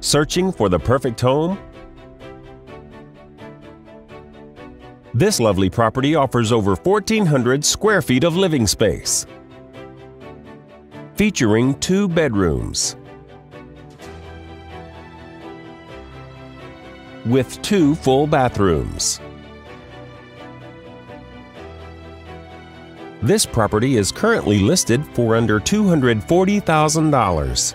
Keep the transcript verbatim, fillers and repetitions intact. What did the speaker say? Searching for the perfect home? This lovely property offers over fourteen hundred square feet of living space, featuring two bedrooms with two full bathrooms. This property is currently listed for under two hundred forty thousand dollars.